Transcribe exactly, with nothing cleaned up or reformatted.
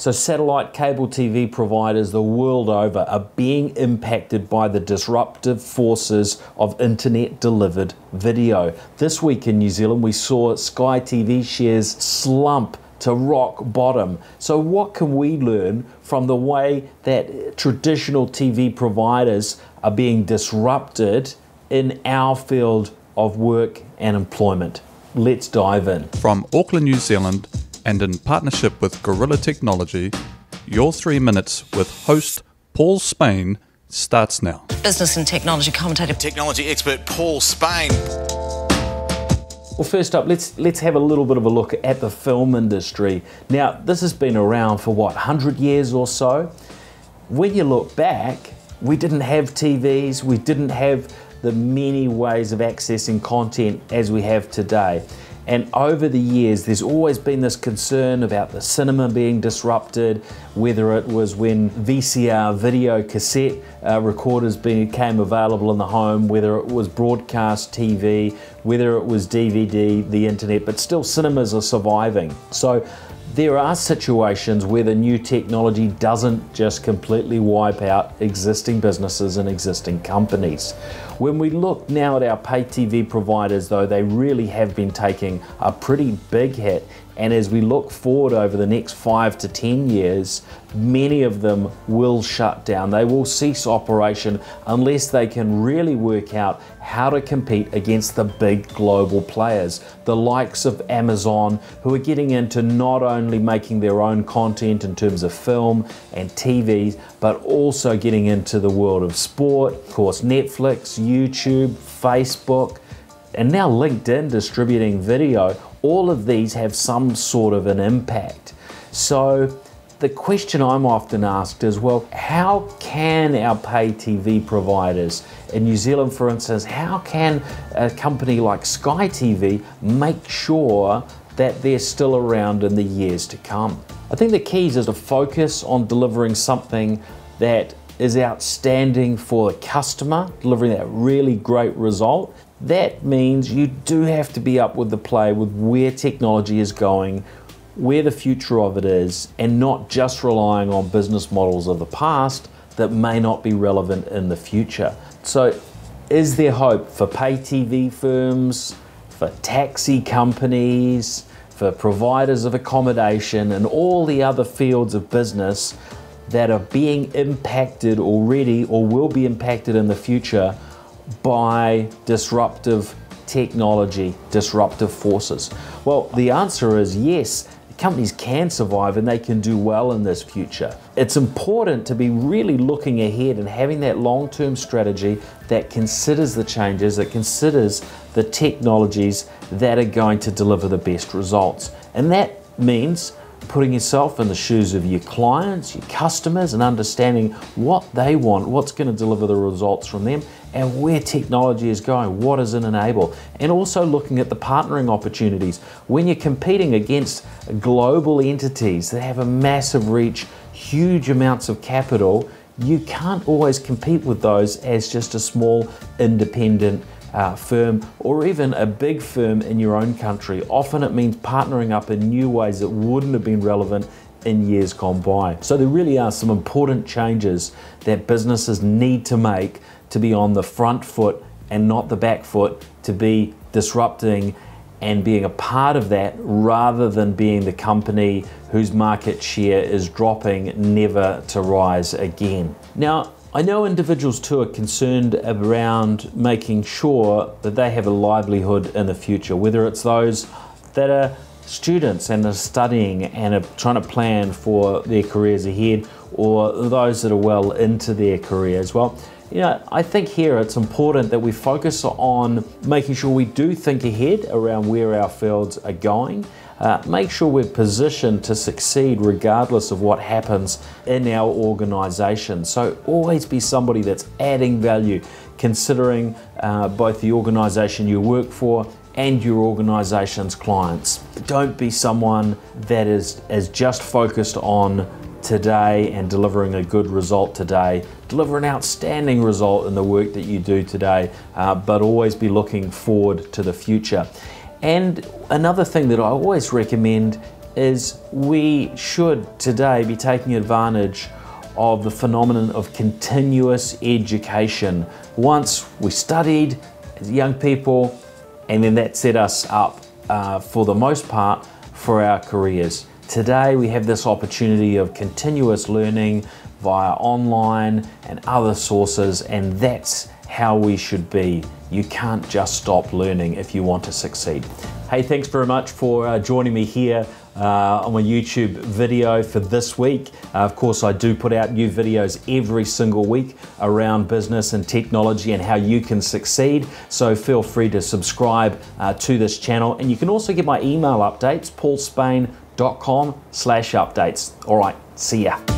So satellite cable T V providers the world over are being impacted by the disruptive forces of internet-delivered video. This week in New Zealand, we saw Sky T V shares slump to rock bottom. So what can we learn from the way that traditional T V providers are being disrupted in our field of work and employment? Let's dive in. From Auckland, New Zealand, and in partnership with Gorilla Technology, your three minutes with host Paul Spain starts now. Business and technology commentator, technology expert Paul Spain. Well, first up, let's let's have a little bit of a look at the film industry. Now, this has been around for what, one hundred years or so? When you look back, we didn't have T Vs, we didn't have the many ways of accessing content as we have today. And over the years, there's always been this concern about the cinema being disrupted, whether it was when V C R video cassette uh, recorders became available in the home, whether it was broadcast T V, whether it was D V D, the internet, but still cinemas are surviving. So there are situations where the new technology doesn't just completely wipe out existing businesses and existing companies. When we look now at our pay T V providers though, they really have been taking a pretty big hit. And as we look forward over the next five to ten years, many of them will shut down. They will cease operation unless they can really work out how to compete against the big global players, the likes of Amazon, who are getting into not only making their own content in terms of film and T V, but also getting into the world of sport. Of course, Netflix, YouTube, Facebook, and now LinkedIn distributing video. All of these have some sort of an impact. So the question I'm often asked is, well, how can our pay T V providers in New Zealand, for instance, how can a company like Sky T V make sure that they're still around in the years to come? I think the keys is to focus on delivering something that is outstanding for the customer, delivering that really great result. That means you do have to be up with the play with where technology is going, where the future of it is, and not just relying on business models of the past that may not be relevant in the future. So is there hope for pay T V firms, for taxi companies, for providers of accommodation, and all the other fields of business that are being impacted already or will be impacted in the future by disruptive technology, disruptive forces? Well, the answer is yes, companies can survive and they can do well in this future. It's important to be really looking ahead and having that long-term strategy that considers the changes, that considers the technologies that are going to deliver the best results. And that means putting yourself in the shoes of your clients, your customers, and understanding what they want, what's going to deliver the results from them, and where technology is going, what is it enable, and also looking at the partnering opportunities. When you're competing against global entities that have a massive reach, huge amounts of capital, you can't always compete with those as just a small independent Uh, firm or even a big firm in your own country. Often it means partnering up in new ways that wouldn't have been relevant in years gone by. So there really are some important changes that businesses need to make to be on the front foot and not the back foot, to be disrupting and being a part of that rather than being the company whose market share is dropping never to rise again. Now, I know individuals too are concerned around making sure that they have a livelihood in the future, whether it's those that are students and are studying and are trying to plan for their careers ahead, or those that are well into their careers. Well, you know, I think here it's important that we focus on making sure we do think ahead around where our fields are going. Uh, make sure we're positioned to succeed regardless of what happens in our organization. So always be somebody that's adding value, considering uh, both the organization you work for and your organization's clients. Don't be someone that is, is just focused on today and delivering a good result today. Deliver an outstanding result in the work that you do today, uh, but always be looking forward to the future. And another thing that I always recommend is we should today be taking advantage of the phenomenon of continuous education. Once we studied as young people, and then that set us up uh, for the most part for our careers. Today we have this opportunity of continuous learning via online and other sources, and that's how we should be. You can't just stop learning if you want to succeed. Hey, thanks very much for uh, joining me here uh, on my YouTube video for this week. Uh, of course, I do put out new videos every single week around business and technology and how you can succeed. So feel free to subscribe uh, to this channel. And you can also get my email updates, paul spain dot com slash updates. All right, see ya.